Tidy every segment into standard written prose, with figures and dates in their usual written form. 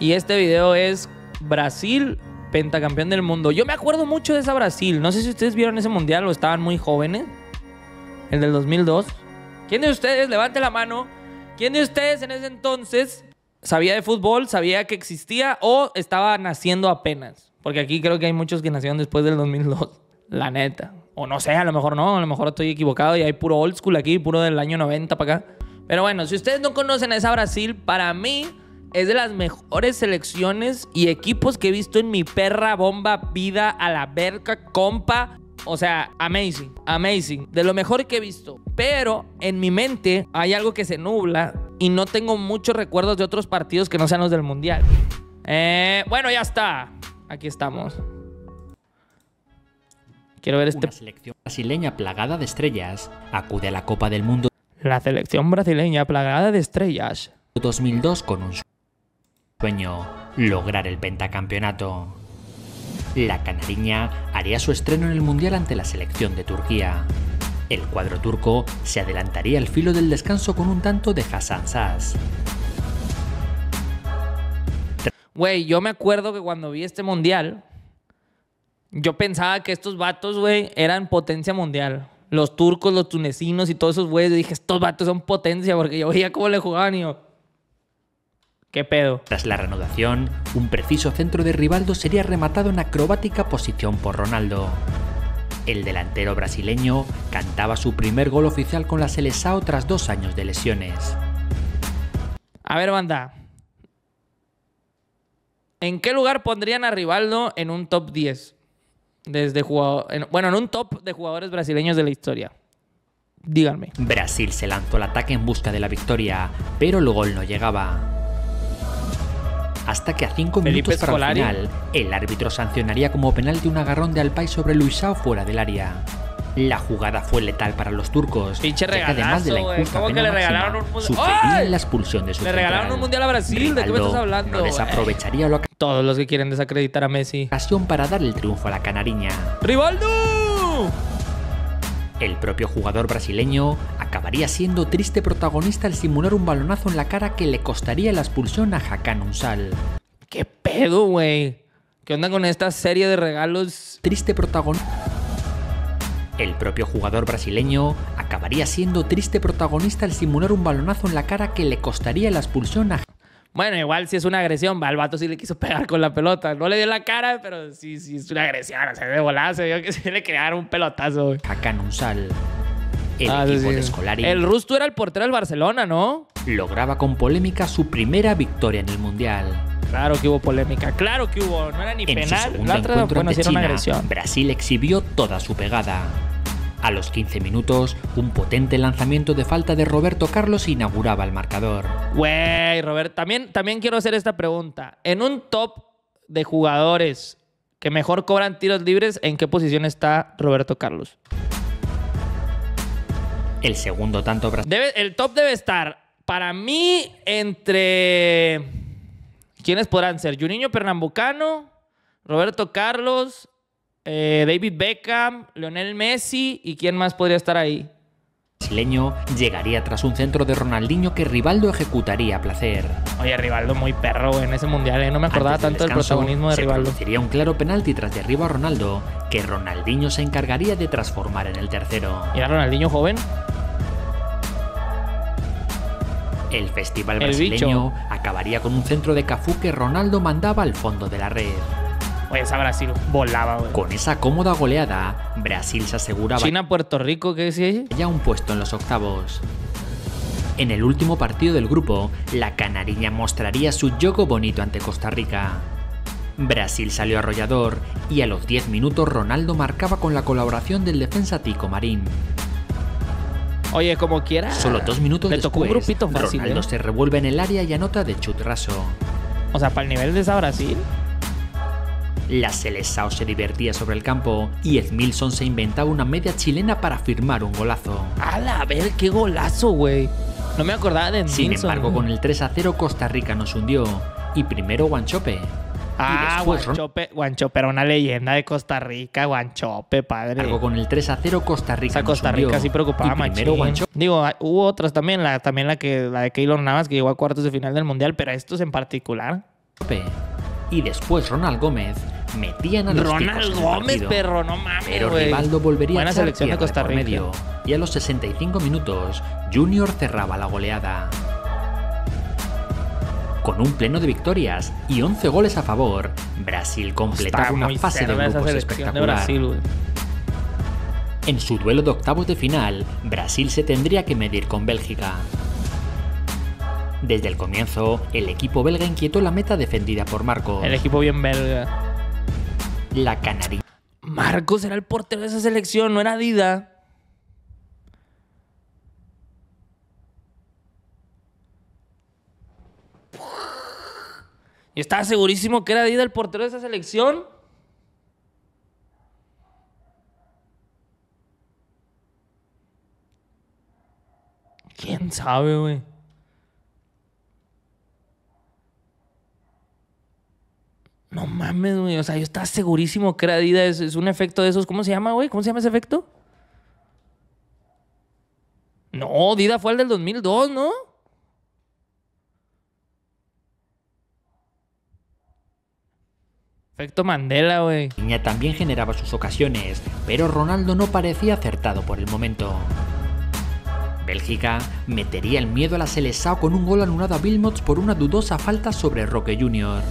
Y este video es Brasil, pentacampeón del mundo. Yo me acuerdo mucho de esa Brasil. No sé si ustedes vieron ese mundial o estaban muy jóvenes. El del 2002. ¿Quién de ustedes? Levante la mano. ¿Quién de ustedes en ese entonces sabía de fútbol, sabía que existía o estaba naciendo apenas? Porque aquí creo que hay muchos que nacieron después del 2002. La neta. O no sé, a lo mejor no. A lo mejor estoy equivocado y hay puro old school aquí, puro del año 90 para acá. Pero bueno, si ustedes no conocen a esa Brasil, para mí es de las mejores selecciones y equipos que he visto en mi perra bomba vida a la verga, compa. O sea, amazing, amazing. De lo mejor que he visto. Pero en mi mente hay algo que se nubla y no tengo muchos recuerdos de otros partidos que no sean los del mundial. Bueno, ya está. Aquí estamos. Quiero ver este... Una selección brasileña plagada de estrellas acude a la Copa del Mundo. La selección brasileña plagada de estrellas. 2002 con un sueño, lograr el pentacampeonato. La canariña haría su estreno en el mundial ante la selección de Turquía. El cuadro turco se adelantaría al filo del descanso con un tanto de Hasan Saz. Güey, yo me acuerdo que cuando vi este mundial, yo pensaba que estos vatos, güey, eran potencia mundial. Los turcos, los tunecinos y todos esos güeyes. Yo dije, estos vatos son potencia, porque yo veía cómo le jugaban y yo... ¿Qué pedo? Tras la reanudación, un preciso centro de Rivaldo sería rematado en acrobática posición por Ronaldo. El delantero brasileño cantaba su primer gol oficial con la Seleção tras 2 años de lesiones. A ver, banda. ¿En qué lugar pondrían a Rivaldo en un top 10? Desde jugador, en un top de jugadores brasileños de la historia. Díganme. Brasil se lanzó al ataque en busca de la victoria, pero el gol no llegaba. Hasta que a 5 minutos para el final, el árbitro sancionaría como penalti un agarrón de Alpay sobre Luisao fuera del área. La jugada fue letal para los turcos, ya que además de la injusta pena máxima, sucedía la expulsión de su central. Le regalaron un mundial a Brasil, ¿de qué me estás hablando? No desaprovecharía lo que... Todos los que quieren desacreditar a Messi. Ocasión para dar el triunfo a la canariña. ¡Rivaldo! El propio jugador brasileño acabaría siendo triste protagonista al simular un balonazo en la cara que le costaría la expulsión a Hakan Ünsal. ¿Qué pedo, güey? ¿Qué onda con esta serie de regalos? El propio jugador brasileño acabaría siendo triste protagonista al simular un balonazo en la cara que le costaría la expulsión a... Bueno, igual si es una agresión, al vato sí le quiso pegar con la pelota. No le dio la cara, pero sí es una agresión. O sea, de volada se vio que se le quería dar un pelotazo. Hakan Ünsal. El equipo de Scolari. El Rüştü era el portero del Barcelona, ¿no? Lograba con polémica su primera victoria en el Mundial. Claro que hubo polémica. Claro que hubo. No era ni penal. En su segundo encuentro ante China, Brasil exhibió toda su pegada. A los 15 minutos, un potente lanzamiento de falta de Roberto Carlos inauguraba el marcador. Güey, Robert, también quiero hacer esta pregunta. En un top de jugadores que mejor cobran tiros libres, ¿en qué posición está Roberto Carlos? El segundo tanto brasileño. El top debe estar, para mí, entre... ¿Quiénes podrán ser? Juninho Pernambucano, Roberto Carlos... David Beckham, Lionel Messi y ¿quién más podría estar ahí? El brasileño llegaría tras un centro de Ronaldinho que Rivaldo ejecutaría a placer. Oye, Rivaldo muy perro en ese mundial, no me acordaba tanto del protagonismo de Rivaldo. Sería un claro penalti tras derribo a Ronaldo, que Ronaldinho se encargaría de transformar en el tercero. ¿Era Ronaldinho joven? El festival brasileño acabaría con un centro de Cafú que Ronaldo mandaba al fondo de la red. Oye, esa Brasil volaba, güey. Con esa cómoda goleada, Brasil se aseguraba... China, Puerto Rico, ¿qué decía? Ya un puesto en los octavos. En el último partido del grupo, la canariña mostraría su juego bonito ante Costa Rica. Brasil salió arrollador y a los 10 minutos Ronaldo marcaba con la colaboración del defensa Tico Marín. Oye, como quiera... Solo 2 minutos después, tocó un grupito fácil, Ronaldo se revuelve en el área y anota de chut raso. O sea, para el nivel de esa Brasil... La Seleção se divertía sobre el campo y Edmilson se inventaba una media chilena para firmar un golazo. ¡Hala! A ver, qué golazo, güey. No me acordaba de Edmilson. Sin embargo, con el 3-0 Costa Rica nos hundió. Y primero Wanchope. Ah, Wanchope era una leyenda de Costa Rica. Wanchope, padre. Algo con el 3-0 Costa Rica. O sea, Costa Rica sí preocupaba machín. Digo, hubo otras también, la de Keylor Navas que llegó a cuartos de final del Mundial, pero estos en particular... y después Ronald Gómez metían a los Ronald Gómez, partido, perro, no mames, pero Rivaldo volvería a echar tierra de por medio y a los 65 minutos Junior cerraba la goleada. Con un pleno de victorias y 11 goles a favor, Brasil completaba una fase de grupos espectacular. En su duelo de octavos de final, Brasil se tendría que medir con Bélgica. Desde el comienzo, el equipo belga inquietó la meta defendida por Marcos. El equipo bien belga. La canariña. Marcos era el portero de esa selección, no era Dida. Yo estaba segurísimo que era Dida el portero de esa selección. ¿Quién sabe, güey? No mames, güey. O sea, yo estaba segurísimo que era Dida. Es un efecto de esos. ¿Cómo se llama, güey? ¿Cómo se llama ese efecto? No, Dida fue el del 2002, ¿no? Efecto Mandela, güey. Niña también generaba sus ocasiones, pero Ronaldo no parecía acertado por el momento. Bélgica metería el miedo a la Seleção con un gol anulado a Bill Mots por una dudosa falta sobre Roque Junior.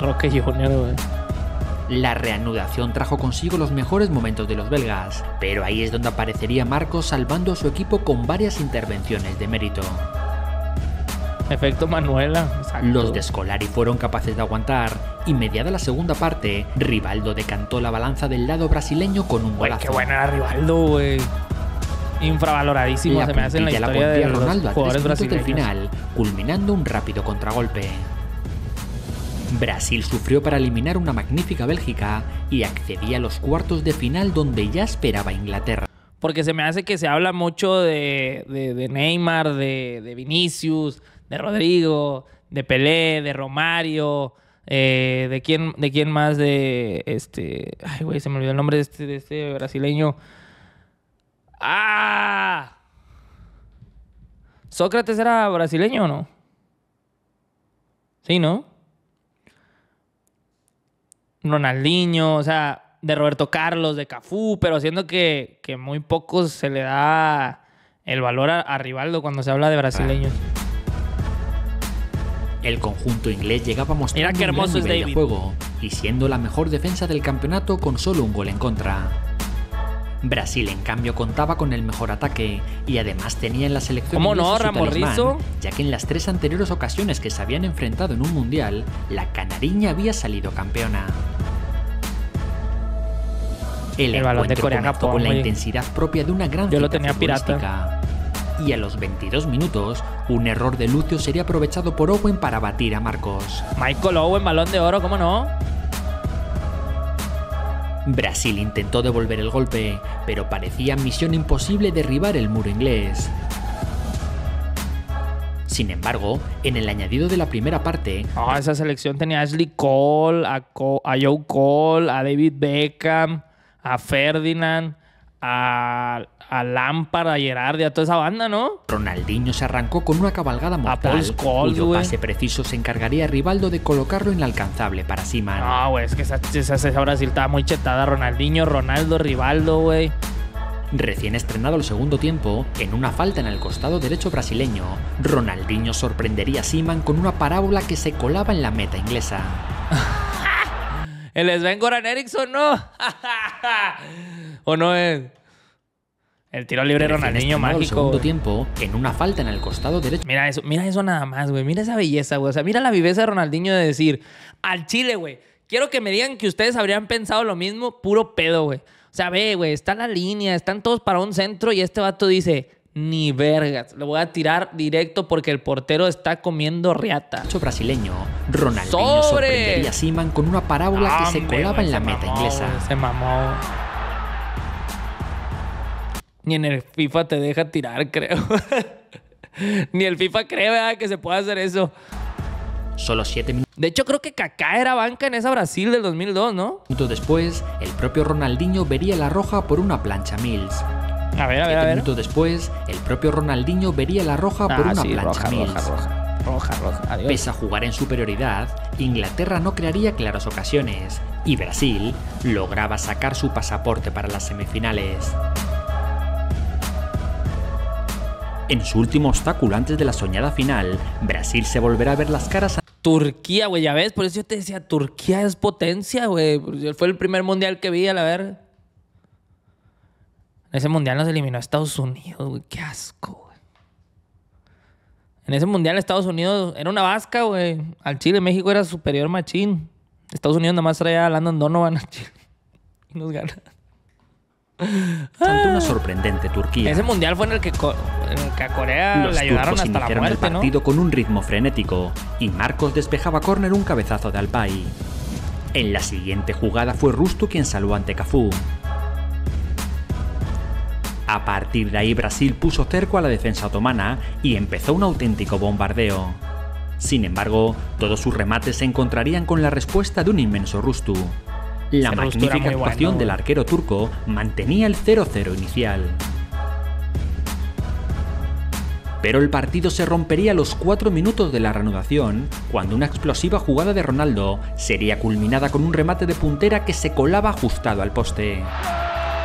Roque Junior, güey. La reanudación trajo consigo los mejores momentos de los belgas, pero ahí es donde aparecería Marcos salvando a su equipo con varias intervenciones de mérito. Efecto Manuela. Exacto. Los de Scolari fueron capaces de aguantar y mediada la segunda parte, Rivaldo decantó la balanza del lado brasileño con un golazo. ¡Qué buena era Rivaldo, güey! Infravaloradísimo, se me hace en la historia de Ronaldo a 3 minutos del final, culminando un rápido contragolpe. Brasil sufrió para eliminar una magnífica Bélgica y accedía a los cuartos de final donde ya esperaba Inglaterra. Porque se me hace que se habla mucho de Neymar, de Vinicius, de Rodrigo, de Pelé, de Romario, de quién más, de este... Ay, güey, se me olvidó el nombre de este brasileño. ¡Ah! ¿Sócrates era brasileño o no? Sí, ¿no? Ronaldinho, o sea, de Roberto Carlos, de Cafú, pero siendo que muy pocos se le da el valor a Rivaldo cuando se habla de brasileños. El conjunto inglés llegaba mostrando un gran nivel de juego y siendo la mejor defensa del campeonato con solo un gol en contra. Brasil, en cambio, contaba con el mejor ataque y además tenía en la selección a su talismán, ya que en las 3 anteriores ocasiones que se habían enfrentado en un mundial, la canariña había salido campeona. El encuentro comenzó con la intensidad propia de una gran cita futbolística. Y a los 22 minutos, un error de Lucio sería aprovechado por Owen para batir a Marcos. Michael Owen, balón de oro, ¿cómo no? Brasil intentó devolver el golpe, pero parecía misión imposible derribar el muro inglés. Sin embargo, en el añadido de la primera parte... esa selección tenía a Ashley Cole, a Joe Cole, a David Beckham, a Ferdinand, a Lampard, a Gerrard, a toda esa banda, ¿no? Ronaldinho se arrancó con una cabalgada mortal, cuyo pase preciso se encargaría a Rivaldo de colocarlo inalcanzable para Seaman. No, güey, es que esa Brasil estaba muy chetada. Ronaldinho, Ronaldo, Rivaldo, güey. Recién estrenado el segundo tiempo, en una falta en el costado derecho brasileño, Ronaldinho sorprendería a Seaman con una parábola que se colaba en la meta inglesa. El Sven-Göran Eriksson, ¿no? ¿O no es? El tiro libre de Ronaldinho mágico. El segundo tiempo, en una falta en el costado derecho. Mira eso nada más, güey. Mira esa belleza, güey. O sea, mira la viveza de Ronaldinho de decir, al chile, güey, quiero que me digan que ustedes habrían pensado lo mismo, puro pedo, güey. O sea, ve, güey, está la línea, están todos para un centro y este vato dice, ni vergas, lo voy a tirar directo porque el portero está comiendo riata. Brasileño, Ronaldinho sorprendería a Seaman con una parábola que se colaba en la meta inglesa. Se mamó. Ni en el FIFA te deja tirar, creo. Ni el FIFA cree, ¿verdad?, que se pueda hacer eso. Solo 7 minutos. De hecho, creo que Kaká era banca en esa Brasil del 2002, ¿no? Minutos después, el propio Ronaldinho vería la roja por una plancha Mills. A ver, a ver, a ver. Minutos después, el propio Ronaldinho vería la roja por una plancha Mills. Roja, roja, roja. Roja, roja, adiós. Pese a jugar en superioridad, Inglaterra no crearía claras ocasiones y Brasil lograba sacar su pasaporte para las semifinales. En su último obstáculo antes de la soñada final, Brasil se volverá a ver las caras a Turquía, güey, ya ves, por eso yo te decía, Turquía es potencia, güey. Fue el primer mundial que vi, a la ver. En ese mundial nos eliminó a Estados Unidos, güey, qué asco, güey. En ese mundial Estados Unidos era una vasca, güey. Al Chile, México era superior machín. Estados Unidos nomás traía a Landon Donovan a Chile. Y nos gana. Tanto una sorprendente Turquía. Ese mundial fue en el que a Corea le ayudaron hasta la muerte, el partido, ¿no? Con un ritmo frenético y Marcos despejaba córner un cabezazo de Alpay. En la siguiente jugada fue Rüştü quien salvó ante Cafú. A partir de ahí Brasil puso cerco a la defensa otomana y empezó un auténtico bombardeo. Sin embargo, todos sus remates se encontrarían con la respuesta de un inmenso Rüştü. La magnífica actuación del arquero turco mantenía el 0-0 inicial. Pero el partido se rompería a los 4 minutos de la reanudación, cuando una explosiva jugada de Ronaldo sería culminada con un remate de puntera que se colaba ajustado al poste.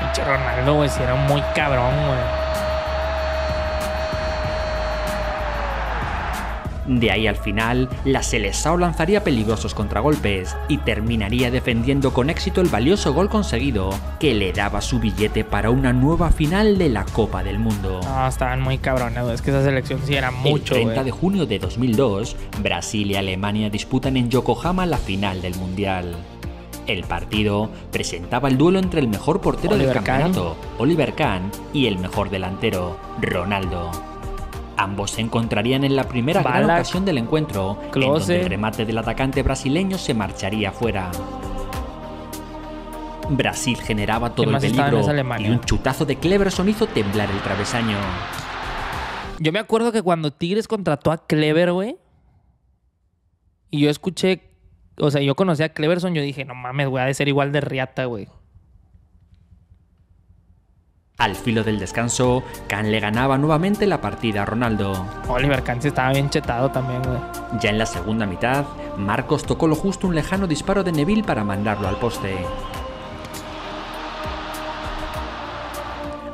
Pinche Ronaldo, güey, si era muy cabrón, güey. De ahí al final, la Seleção lanzaría peligrosos contragolpes y terminaría defendiendo con éxito el valioso gol conseguido que le daba su billete para una nueva final de la Copa del Mundo. No, estaban muy cabrones, es que esa selección sí era mucho. El 30 de junio de 2002, Brasil y Alemania disputan en Yokohama la final del Mundial. El partido presentaba el duelo entre el mejor portero del campeonato, Oliver Kahn, y el mejor delantero, Ronaldo. Ambos se encontrarían en la primera gran ocasión del encuentro, en donde el remate del atacante brasileño se marcharía fuera. Brasil generaba todo el peligro y un chutazo de Cleverson hizo temblar el travesaño. Yo me acuerdo que cuando Tigres contrató a Clever, güey, y yo escuché... O sea, yo conocí a Cleverson, yo dije, no mames, güey, ha de ser igual de riata, güey. Al filo del descanso, Kahn le ganaba nuevamente la partida a Ronaldo. Oliver Kahn se estaba bien chetado también, güey. Ya en la segunda mitad, Marcos tocó lo justo un lejano disparo de Neville para mandarlo al poste.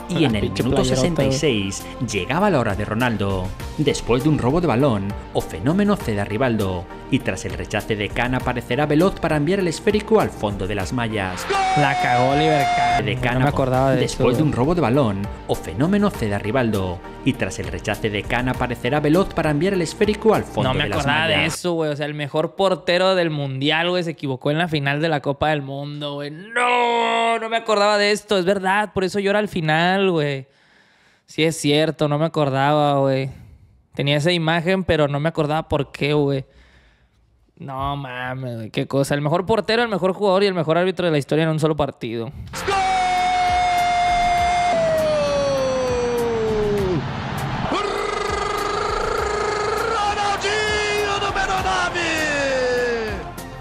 Y en el minuto 66 llegaba la hora de Ronaldo, después de un robo de balón o fenómeno cede a Rivaldo, y tras el rechace de Kahn aparecerá Veloz para enviar el esférico al fondo de las mallas. La cagó Oliver Kahn, no me acordaba de eso. Después de un robo de balón o fenómeno cede a Rivaldo, y tras el rechace de Kahn aparecerá Veloz para enviar el esférico al fondo de las mallas. No me acordaba de eso, güey, o sea, el mejor portero del mundial, güey, se equivocó en la final de la Copa del Mundo, güey. No, no me acordaba de esto, es verdad, por eso llora al final. Wey. Sí es cierto, no me acordaba, güey. Tenía esa imagen, pero no me acordaba por qué, güey. No mames, wey, qué cosa. El mejor portero, el mejor jugador y el mejor árbitro de la historia en un solo partido.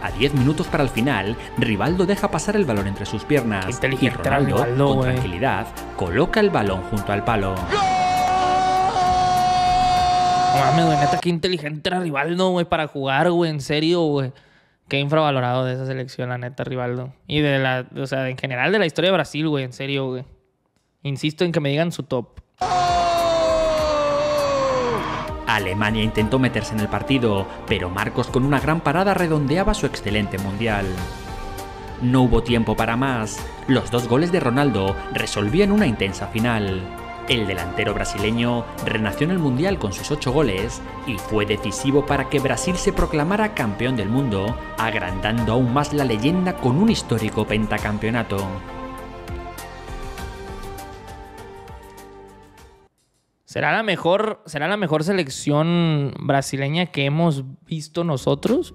A 10 minutos para el final, Rivaldo deja pasar el balón entre sus piernas y Ronaldo, con tranquilidad, coloca el balón junto al palo. No mames, güey, neta, qué inteligente era Rivaldo, güey, para jugar, güey, en serio, güey. Qué infravalorado de esa selección, la neta, Rivaldo. Y de la, o sea, en general de la historia de Brasil, güey, en serio, güey. Insisto en que me digan su top. Alemania intentó meterse en el partido, pero Marcos con una gran parada redondeaba su excelente mundial. No hubo tiempo para más, los dos goles de Ronaldo resolvían una intensa final. El delantero brasileño renació en el mundial con sus 8 goles y fue decisivo para que Brasil se proclamara campeón del mundo, agrandando aún más la leyenda con un histórico pentacampeonato. ¿Será la mejor selección brasileña que hemos visto nosotros?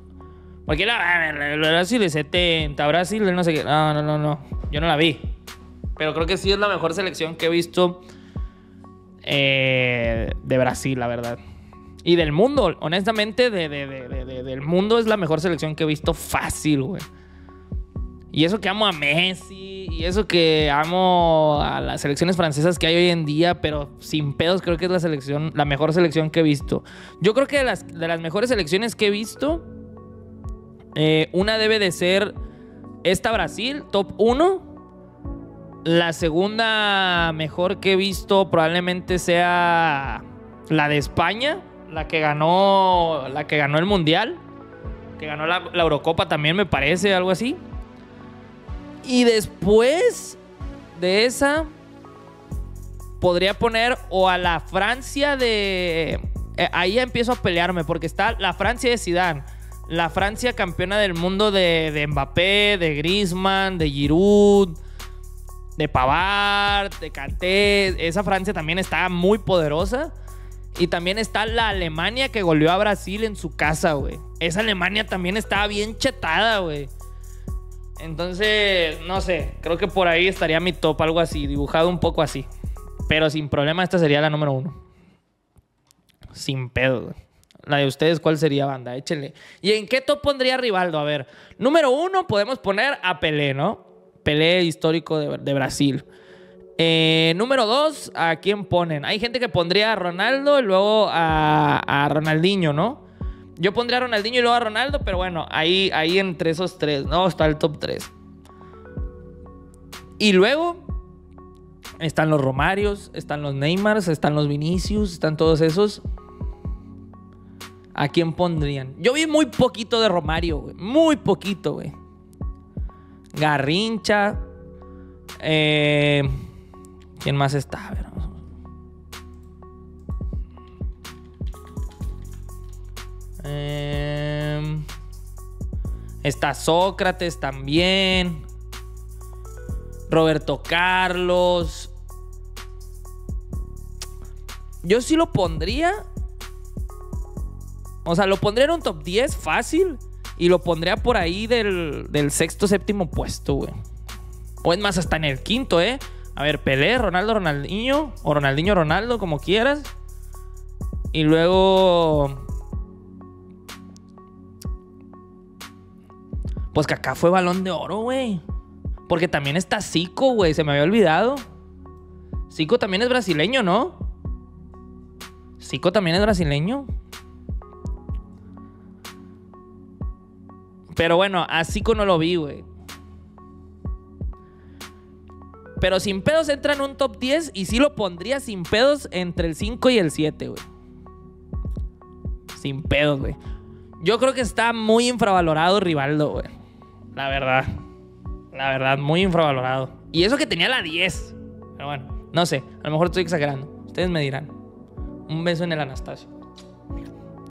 Porque Brasil es 70, Brasil no sé qué. No. Yo no la vi. Pero creo que sí es la mejor selección que he visto de Brasil, la verdad. Y del mundo, honestamente, del mundo es la mejor selección que he visto fácil, güey. Y eso que amo a Messi, y eso que amo a las selecciones francesas que hay hoy en día, pero sin pedos creo que es la selección, la mejor selección que he visto. Yo creo que de las mejores selecciones que he visto, una debe de ser esta Brasil, top 1. La segunda mejor que he visto probablemente sea la de España, la que ganó el Mundial, que ganó la Eurocopa también, me parece, algo así. Y después de esa, podría poner o a la Francia de... Ahí ya empiezo a pelearme, porque está la Francia de Zidane, la Francia campeona del mundo de Mbappé, de Griezmann, de Giroud, de Pavard, de Kanté. Esa Francia también está muy poderosa. Y también está la Alemania que goleó a Brasil en su casa, güey. Esa Alemania también estaba bien chetada, güey. Entonces, no sé, creo que por ahí estaría mi top, algo así, dibujado un poco así. Pero sin problema, esta sería la número 1. Sin pedo, güey. La de ustedes, ¿cuál sería, banda? Échenle. ¿Y en qué top pondría Rivaldo? A ver, número 1 podemos poner a Pelé, ¿no? Pelé histórico de Brasil. Número 2, ¿a quién ponen? Hay gente que pondría a Ronaldo y luego a Ronaldinho, ¿no? Yo pondría a Ronaldinho y luego a Ronaldo, pero bueno, ahí entre esos tres, ¿no? Está el top 3. Y luego están los Romarios, están los Neymars, están los Vinicius, están todos esos. ¿A quién pondrían? Yo vi muy poquito de Romario, güey. Muy poquito, güey. Garrincha. ¿Quién más está? A ver. Está Sócrates también. Roberto Carlos. Yo sí lo pondría. O sea, lo pondría en un top 10 fácil. Y lo pondría por ahí del sexto, séptimo puesto, güey. O es más, hasta en el quinto, ¿eh? A ver, Pelé, Ronaldo, Ronaldinho. O Ronaldinho, Ronaldo, como quieras. Y luego... pues Kaká fue Balón de Oro, güey. Porque también está Zico, güey. Se me había olvidado. Zico también es brasileño, ¿no? Zico también es brasileño. Pero bueno, a Zico no lo vi, güey. Pero sin pedos entra en un top 10 y sí lo pondría sin pedos entre el 5 y el 7, güey. Sin pedos, güey. Yo creo que está muy infravalorado Rivaldo, güey. La verdad. La verdad, muy infravalorado. Y eso que tenía la 10. Pero bueno, no sé. A lo mejor estoy exagerando. Ustedes me dirán. Un beso en el Anastasio.